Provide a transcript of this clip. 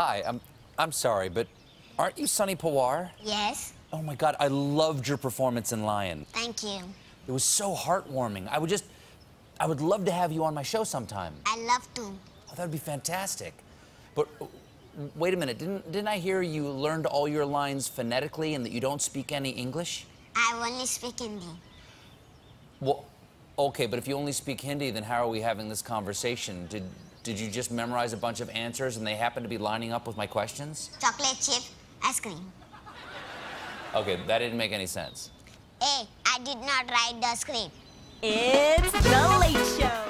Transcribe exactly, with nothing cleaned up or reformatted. Hi, I'm, I'm sorry, but aren't you Sunny Pawar? Yes. Oh, my God, I loved your performance in Lion. Thank you. It was so heartwarming. I would just... I would love to have you on my show sometime. I love to. Oh, that would be fantastic. But wait a minute, didn't, didn't I hear you learned all your lines phonetically and that you don't speak any English? I only speak Hindi. Well, okay, but if you only speak Hindi, then how are we having this conversation? Did, did you just memorize a bunch of answers and they happen to be lining up with my questions? Chocolate chip, ice cream. Okay, that didn't make any sense. Hey, I did not write the script. It's The Late Show.